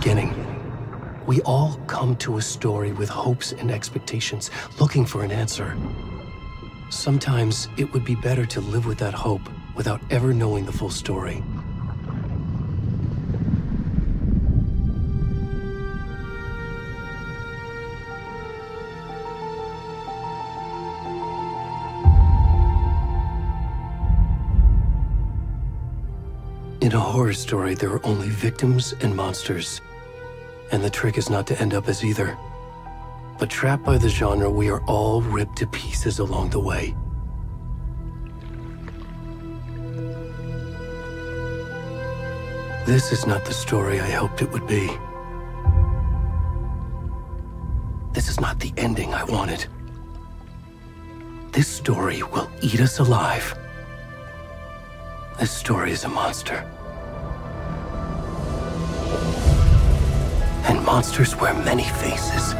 beginning. We all come to a story with hopes and expectations, looking for an answer. Sometimes it would be better to live with that hope without ever knowing the full story. In a horror story, there are only victims and monsters. And the trick is not to end up as either. But trapped by the genre, we are all ripped to pieces along the way. This is not the story I hoped it would be. This is not the ending I wanted. This story will eat us alive. This story is a monster. And monsters wear many faces.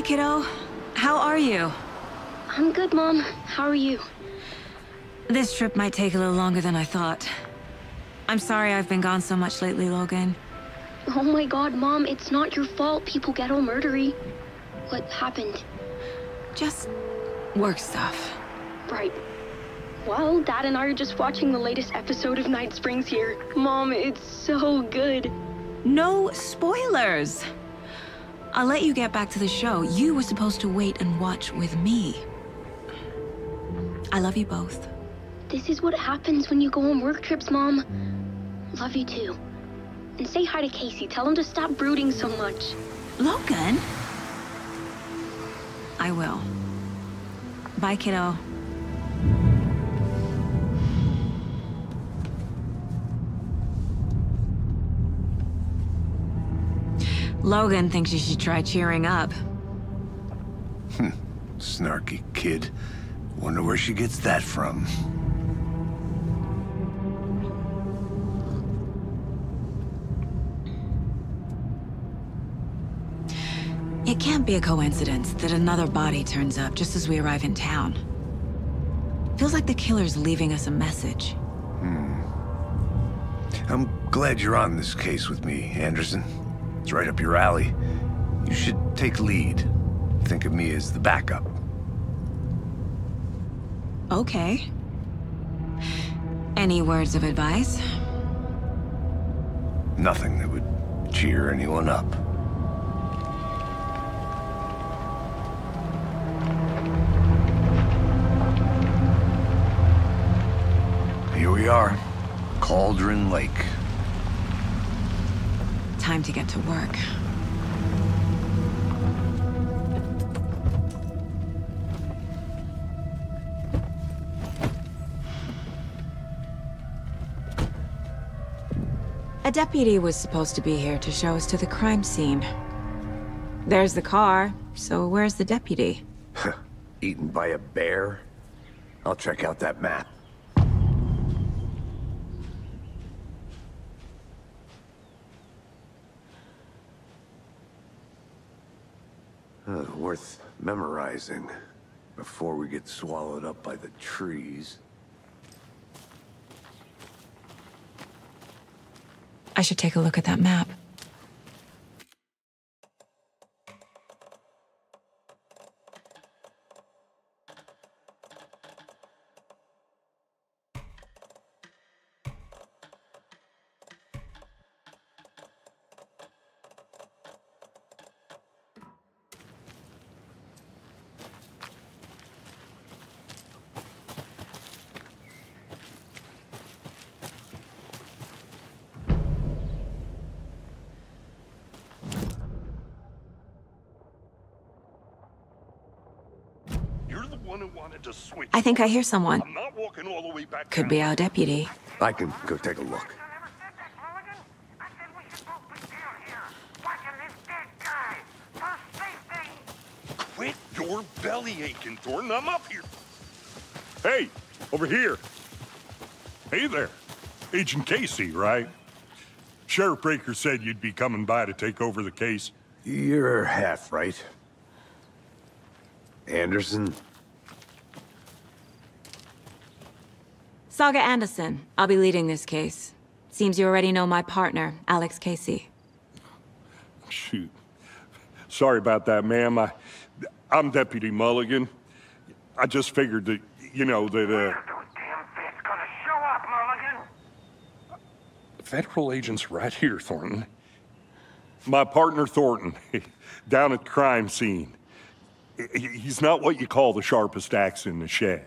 Hey, kiddo. How are you? I'm good, Mom. How are you? This trip might take a little longer than I thought. I'm sorry I've been gone so much lately, Logan. Oh my God, Mom, it's not your fault people get all murdery. What happened? Just work stuff. Right. Well, Dad and I are just watching the latest episode of Night Springs here. Mom, it's so good. No spoilers! I'll let you get back to the show. You were supposed to wait and watch with me. I love you both. This is what happens when you go on work trips, Mom. Love you too. And say hi to Casey. Tell him to stop brooding so much. Logan? I will. Bye, kiddo. Logan thinks you should try cheering up. Snarky kid. Wonder where she gets that from. It can't be a coincidence that another body turns up just as we arrive in town. Feels like the killer's leaving us a message. I'm glad you're on this case with me, Anderson. It's right up your alley. You should take lead. Think of me as the backup. Okay. Any words of advice? Nothing that would cheer anyone up. Here we are, Cauldron Lake. Time to get to work. A deputy was supposed to be here to show us to the crime scene. There's the car, so where's the deputy? Eaten by a bear? I'll check out that map. Worth memorizing before we get swallowed up by the trees. I should take a look at that map. I think I hear someone. I'm not walking all the way back. Could be our deputy. I can go take a look. Quit your belly aching, Thornton. I'm up here. Hey, over here. Hey there. Agent Casey, right? Sheriff Breaker said you'd be coming by to take over the case. You're half right. Anderson? Saga Anderson. I'll be leading this case. Seems you already know my partner, Alex Casey. Shoot. Sorry about that, ma'am. I'm Deputy Mulligan. I just figured that, you know, that... When are those damn fists gonna show up, Mulligan? Federal agent's right here, Thornton. My partner, Thornton, down at the crime scene. He's not what you call the sharpest axe in the shed.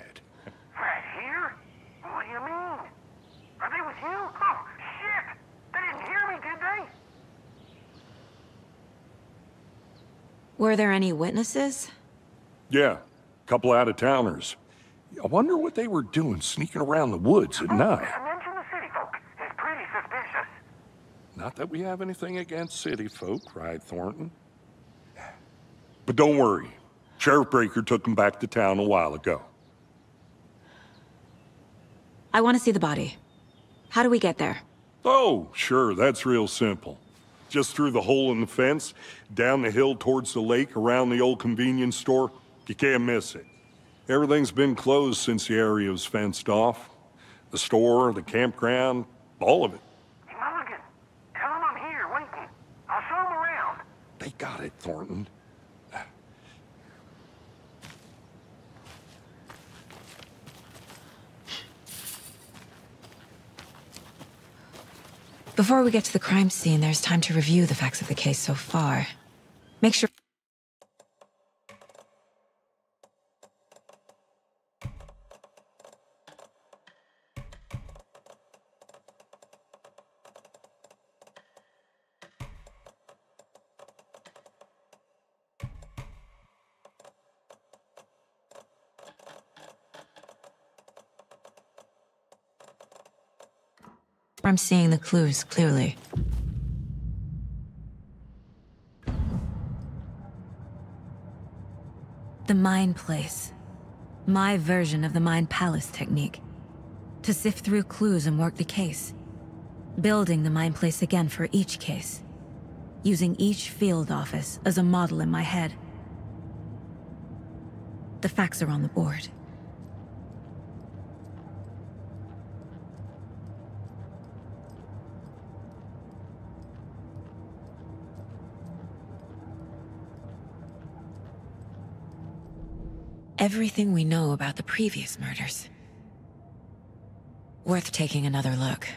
Were there any witnesses? Yeah, a couple out-of-towners. I wonder what they were doing sneaking around the woods at night. I mentioned the city folk. It's pretty suspicious. Not that we have anything against city folk, cried Thornton. But don't worry. Sheriff Breaker took them back to town a while ago. I want to see the body. How do we get there? Oh, sure, that's real simple. just through the hole in the fence, down the hill towards the lake, around the old convenience store. You can't miss it. Everything's been closed since the area was fenced off. The store, the campground, all of it. Hey, Mulligan, tell them I'm here waiting. I'll show them around. They got it, Thornton. Before we get to the crime scene, there's time to review the facts of the case so far. Make sure... I'm seeing the clues clearly. The mine place. My version of the mine palace technique. To sift through clues and work the case. Building the mine place again for each case. Using each field office as a model in my head. The facts are on the board. Everything we know about the previous murders. Worth taking another look.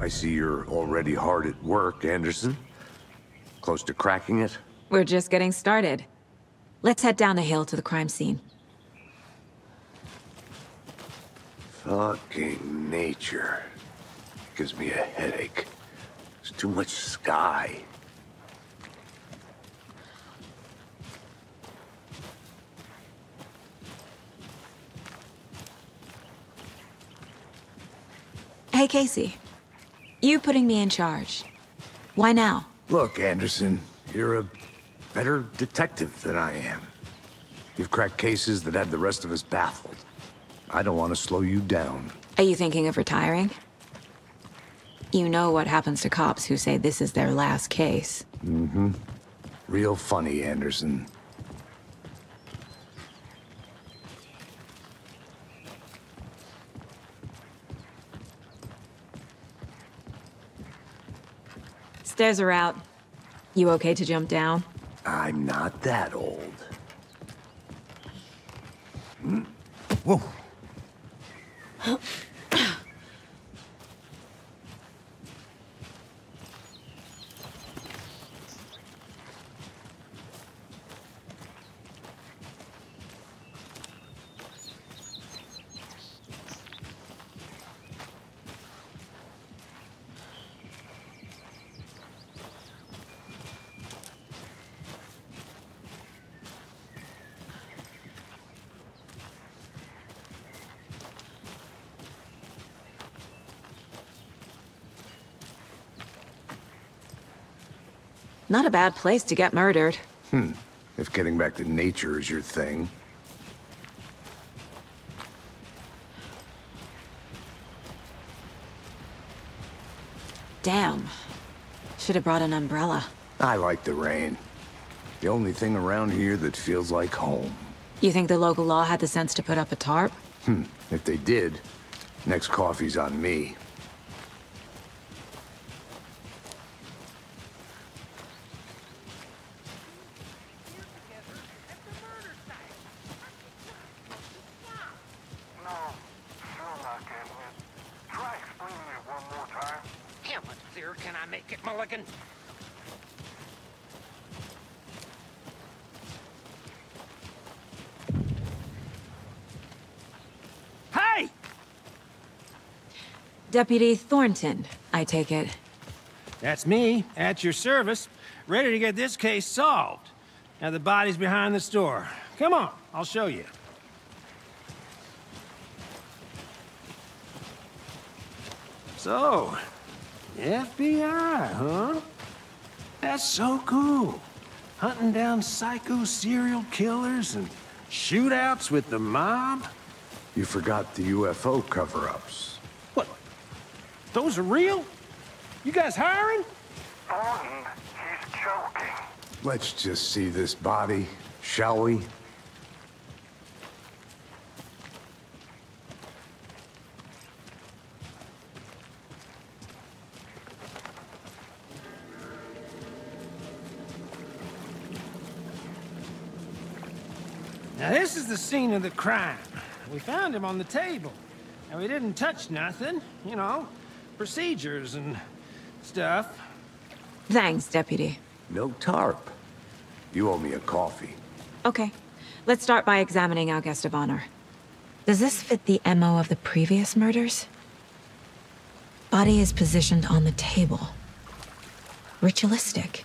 I see you're already hard at work, Anderson. Close to cracking it? We're just getting started. Let's head down the hill to the crime scene. Fucking nature. Gives me a headache. There's too much sky. Hey, Casey. You putting me in charge. Why now? Look, Anderson, you're a better detective than I am. You've cracked cases that had the rest of us baffled. I don't want to slow you down. Are you thinking of retiring? You know what happens to cops who say this is their last case. Mm-hmm. Real funny, Anderson. Stairs are out. You okay to jump down? I'm not that old. Whoa. Not a bad place to get murdered. If getting back to nature is your thing. Damn. Should have brought an umbrella. I like the rain. The only thing around here that feels like home. You think the local law had the sense to put up a tarp? If they did, next coffee's on me. Deputy Thornton, I take it. That's me, at your service, ready to get this case solved. Now the body's behind the store. Come on, I'll show you. So, FBI, huh? That's so cool. Hunting down psycho serial killers and shootouts with the mob. You forgot the UFO cover-ups. What? Those are real? You guys hiring? Gordon, he's joking. Let's just see this body, shall we? Now this is the scene of the crime. We found him on the table, and we didn't touch nothing, you know, procedures and stuff. Thanks, Deputy. No tarp. You owe me a coffee. Okay. Let's start by examining our guest of honor. Does this fit the MO of the previous murders? Body is positioned on the table. Ritualistic.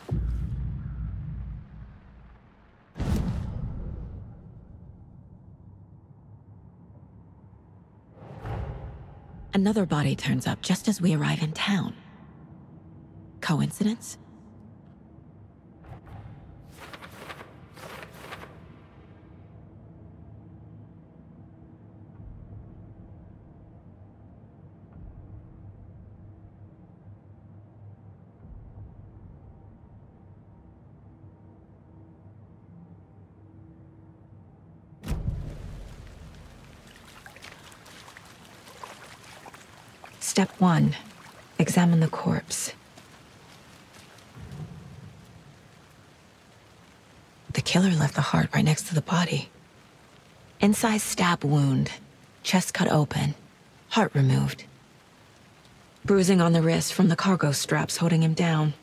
Another body turns up just as we arrive in town. Coincidence? Step 1. Examine the corpse. The killer left the heart right next to the body. Incised stab wound. Chest cut open. Heart removed. Bruising on the wrist from the cargo straps holding him down.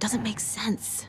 Doesn't make sense.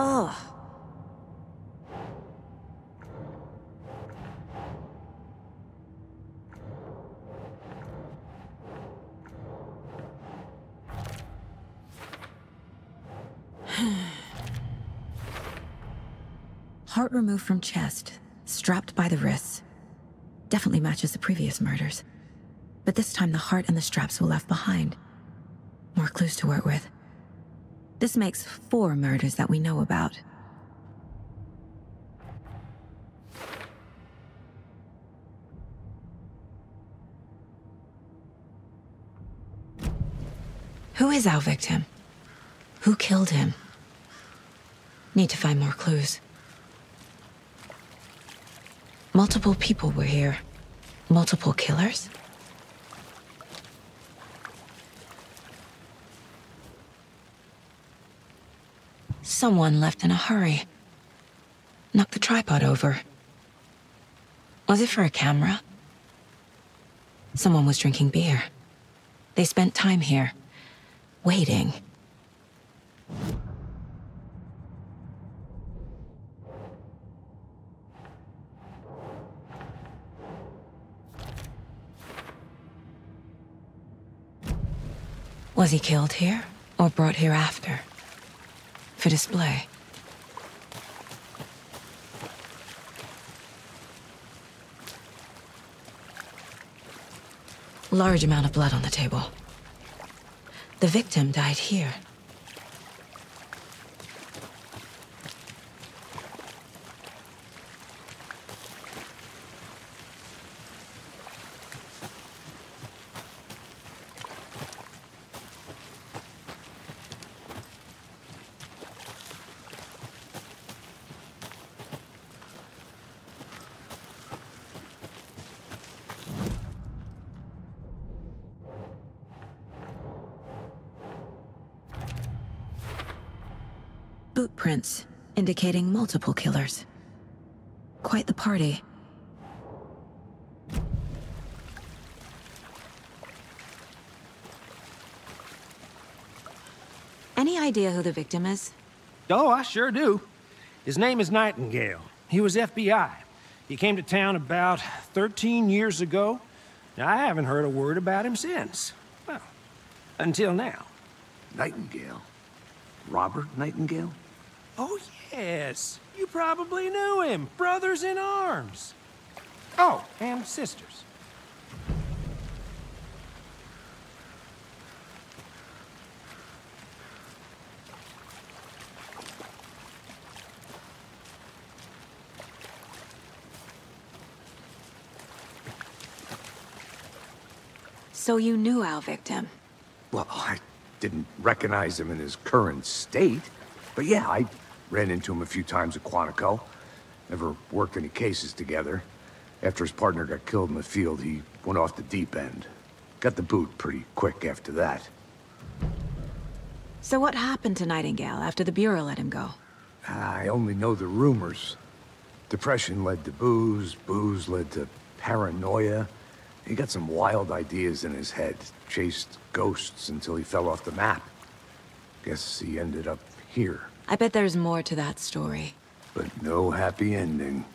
Ugh. Heart removed from chest, strapped by the wrists. Definitely matches the previous murders. But this time the heart and the straps were left behind. More clues to work with. This makes 4 murders that we know about. Who is our victim? Who killed him? Need to find more clues. Multiple people were here. Multiple killers? Someone left in a hurry. Knocked the tripod over. Was it for a camera? Someone was drinking beer. They spent time here, waiting. Was he killed here, or brought hereafter? For display. Large amount of blood on the table. The victim died here. Footprints, indicating multiple killers. Quite the party. Any idea who the victim is? Oh, I sure do. His name is Nightingale. He was FBI. He came to town about 13 years ago. Now, I haven't heard a word about him since. Well, until now. Nightingale? Robert Nightingale? Oh, yes. You probably knew him. Brothers in arms. Oh, and sisters. So you knew our victim? Well, I didn't recognize him in his current state. But yeah, I ran into him a few times at Quantico. Never worked any cases together. After his partner got killed in the field, he went off the deep end. Got the boot pretty quick after that. So what happened to Nightingale after the Bureau let him go? I only know the rumors. Depression led to booze, booze led to paranoia. He got some wild ideas in his head. Chased ghosts until he fell off the map. Guess he ended up here. I bet there's more to that story. But no happy ending.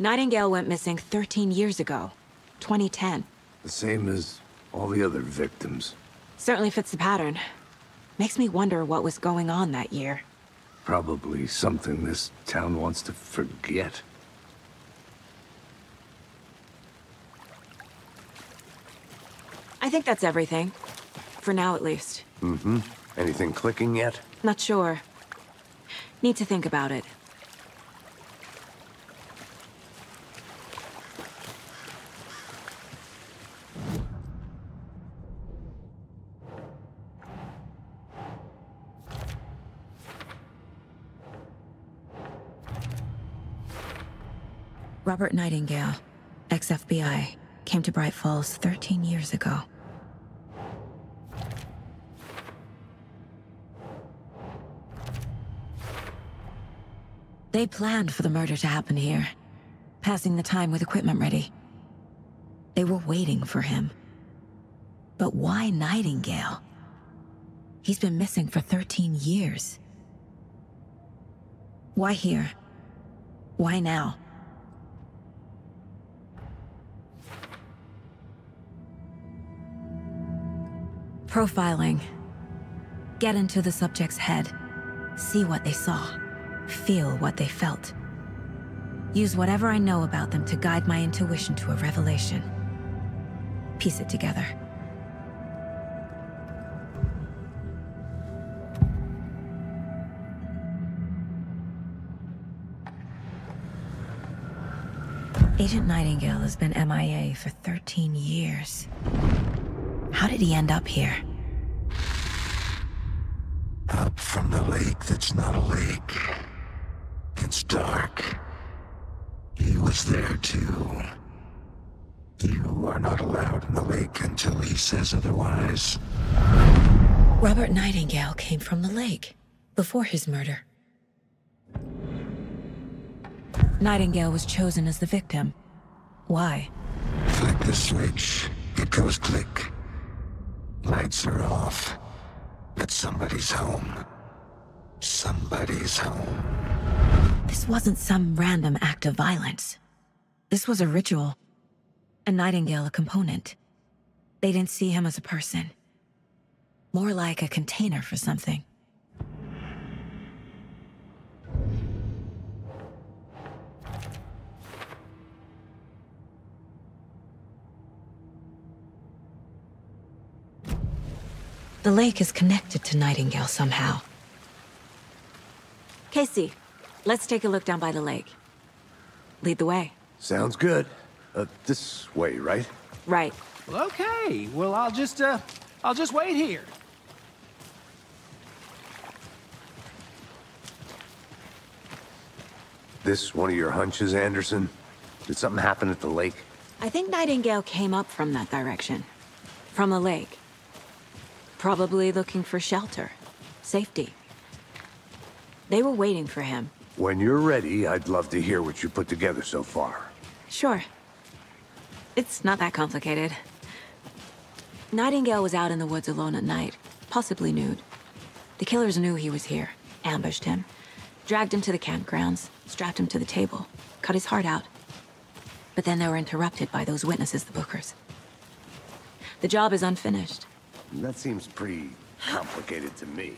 Nightingale went missing 13 years ago, 2010. The same as all the other victims. Certainly fits the pattern. Makes me wonder what was going on that year. Probably something this town wants to forget. I think that's everything. For now, at least. Mm-hmm. Anything clicking yet? Not sure. Need to think about it. Robert Nightingale, ex-FBI, came to Bright Falls 13 years ago. They planned for the murder to happen here, passing the time with equipment ready. They were waiting for him. But why Nightingale? He's been missing for 13 years. Why here? Why now? Profiling. Get into the subject's head. See what they saw. Feel what they felt. Use whatever I know about them to guide my intuition to a revelation. Piece it together. Agent Nightingale has been MIA for 13 years. How did he end up here? Up from the lake that's not a lake. It's dark. He was there too. You are not allowed in the lake until he says otherwise. Robert Nightingale came from the lake before his murder. Nightingale was chosen as the victim. Why? Flick the switch. It goes click. Lights are off. But somebody's home. Somebody's home. This wasn't some random act of violence. This was a ritual, and Nightingale a component. They didn't see him as a person. More like a container for something. The lake is connected to Nightingale somehow. Casey, let's take a look down by the lake. Lead the way. Sounds good. This way, right? Right. Well, okay. Well, I'll just wait here. This one of your hunches, Anderson? Did something happen at the lake? I think Nightingale came up from that direction. From the lake. Probably looking for shelter, safety. They were waiting for him. When you're ready, I'd love to hear what you put together so far. Sure. It's not that complicated. Nightingale was out in the woods alone at night, possibly nude. The killers knew he was here, ambushed him, dragged him to the campgrounds, strapped him to the table, cut his heart out. But then they were interrupted by those witnesses, the Bookers. The job is unfinished. That seems pretty complicated to me.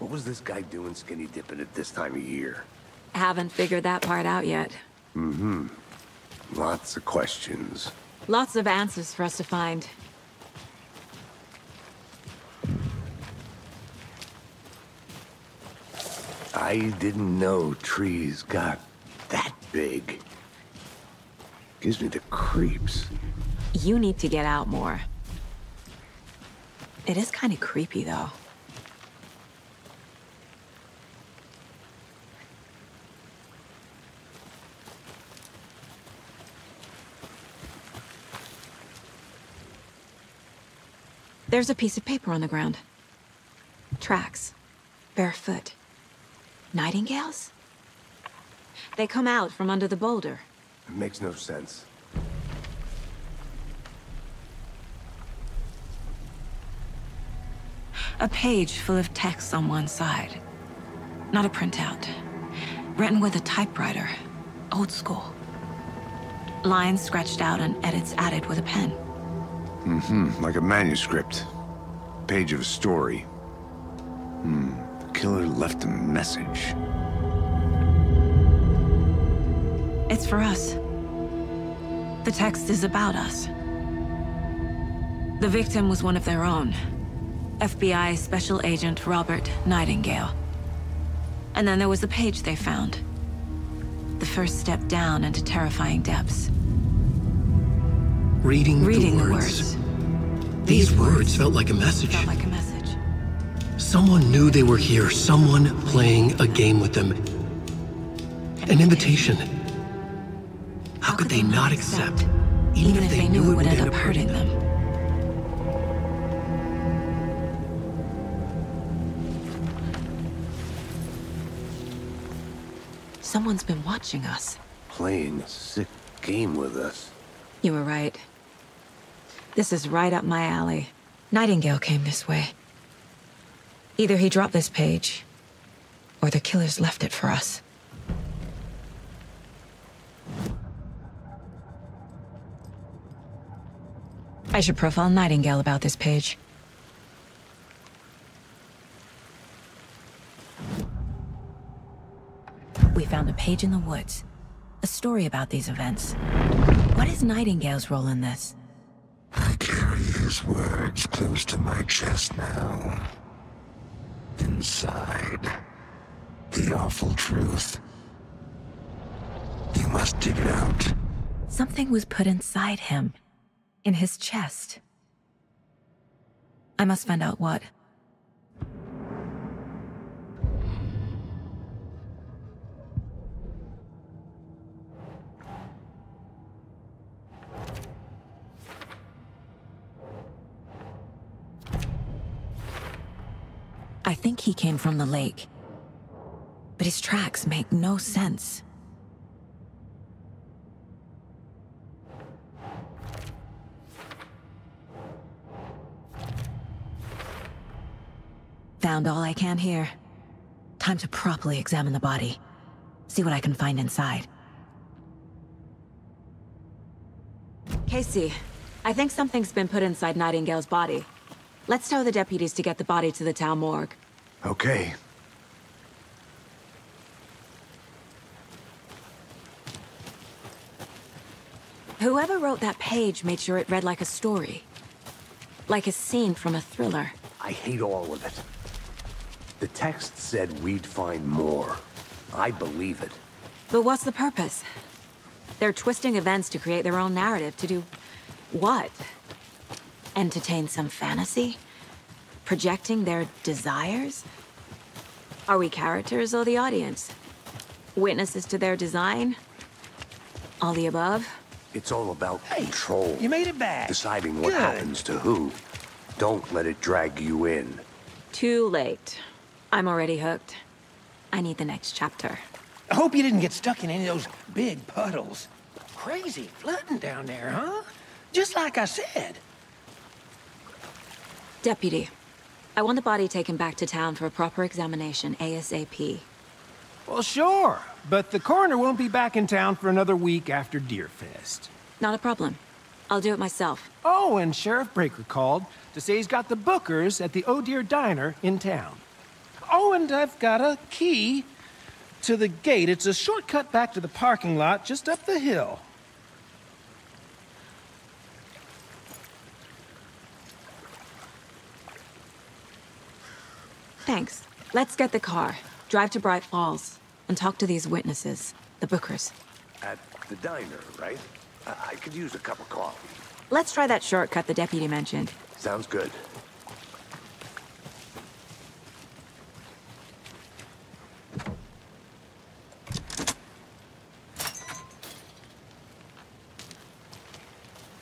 What was this guy doing skinny dipping at this time of year? Haven't figured that part out yet. Mm-hmm. Lots of questions. Lots of answers for us to find. I didn't know trees got that big. Gives me the creeps. You need to get out more. It is kind of creepy, though. There's a piece of paper on the ground. Tracks. Barefoot. Nightingales? They come out from under the boulder. It makes no sense. A page full of text on one side. Not a printout. Written with a typewriter. Old school. Lines scratched out and edits added with a pen. Mm-hmm. Like a manuscript. Page of a story. The killer left a message. It's for us. The text is about us. The victim was one of their own. FBI Special Agent Robert Nightingale. And then there was the page they found. The first step down into terrifying depths. Reading the words. These words felt like a message. Someone knew they were here. Someone playing a game with them. An invitation. How could they not accept, even if they knew it would end up hurting them? Someone's been watching us. Playing a sick game with us. You were right. This is right up my alley. Nightingale came this way. Either he dropped this page, or the killers left it for us. I should profile Nightingale about this page. We found a page in the woods, a story about these events. What is Nightingale's role in this? I carry his words close to my chest now. Inside, the awful truth. You must dig it out. Something was put inside him, in his chest. I must find out what. I think he came from the lake, but his tracks make no sense. Found all I can here. Time to properly examine the body, see what I can find inside. Casey, I think something's been put inside Nightingale's body. Let's tow the deputies to get the body to the town morgue. Okay. Whoever wrote that page made sure it read like a story. Like a scene from a thriller. I hate all of it. The text said we'd find more. I believe it. But what's the purpose? They're twisting events to create their own narrative. To do what? Entertain some fantasy? Projecting their desires? Are we characters or the audience? Witnesses to their design? All the above? It's all about control. You made it back. Deciding what happens to who. Don't let it drag you in. Too late. I'm already hooked. I need the next chapter. I hope you didn't get stuck in any of those big puddles. Crazy flooding down there, huh? Just like I said. Deputy, I want the body taken back to town for a proper examination, ASAP. Well, sure. But the coroner won't be back in town for another week after Deerfest. Not a problem. I'll do it myself. Oh, and Sheriff Breaker called to say he's got the Bookers at the O'Deer Diner in town. Oh, and I've got a key to the gate. It's a shortcut back to the parking lot just up the hill. Thanks. Let's get the car, drive to Bright Falls, and talk to these witnesses, the Bookers. At the diner, right? I could use a cup of coffee. Let's try that shortcut the deputy mentioned. Sounds good.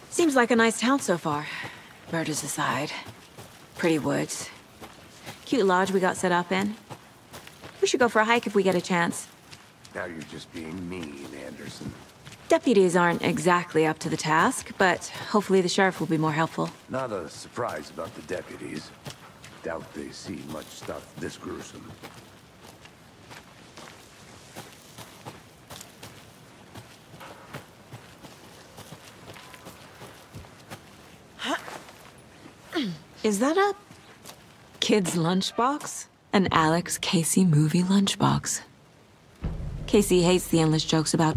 Seems like a nice town so far. Murders aside. Pretty woods. Cute lodge we got set up in. We should go for a hike if we get a chance. Now you're just being mean, Anderson. Deputies aren't exactly up to the task, but hopefully the sheriff will be more helpful. Not a surprise about the deputies. Doubt they see much stuff this gruesome. Is that a kid's lunchbox? An Alex Casey movie lunchbox. Casey hates the endless jokes about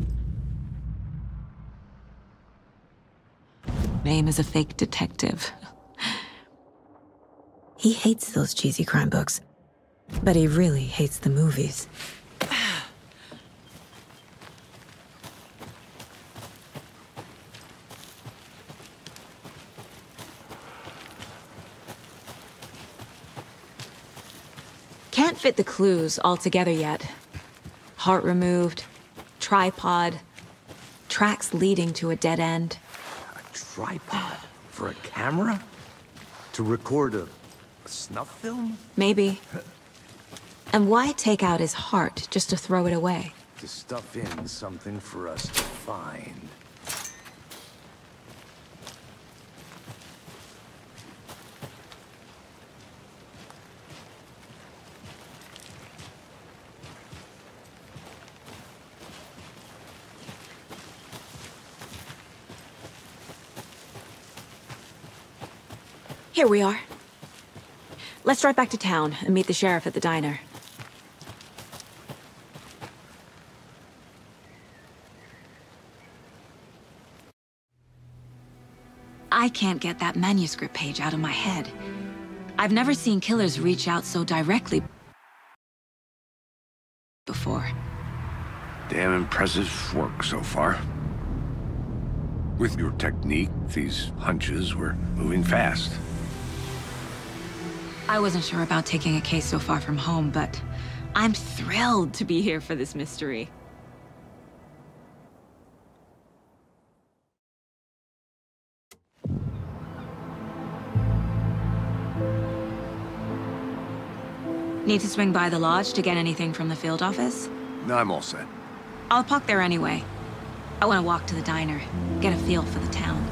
name is a fake detective. He hates those cheesy crime books, but he really hates the movies. Can't fit the clues all together yet. Heart removed, tripod, tracks leading to a dead end. Tripod? For a camera? To record a snuff film? Maybe. And why take out his heart just to throw it away? To stuff in something for us to find. Here we are. Let's drive back to town and meet the sheriff at the diner. I can't get that manuscript page out of my head. I've never seen killers reach out so directly before. Damn impressive work so far. With your technique, these hunches were moving fast. I wasn't sure about taking a case so far from home, but I'm thrilled to be here for this mystery. Need to swing by the lodge to get anything from the field office? No, I'm all set. I'll park there anyway. I want to walk to the diner, get a feel for the town.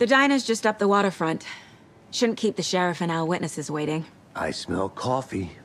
The diner's just up the waterfront. Shouldn't keep the sheriff and our witnesses waiting. I smell coffee.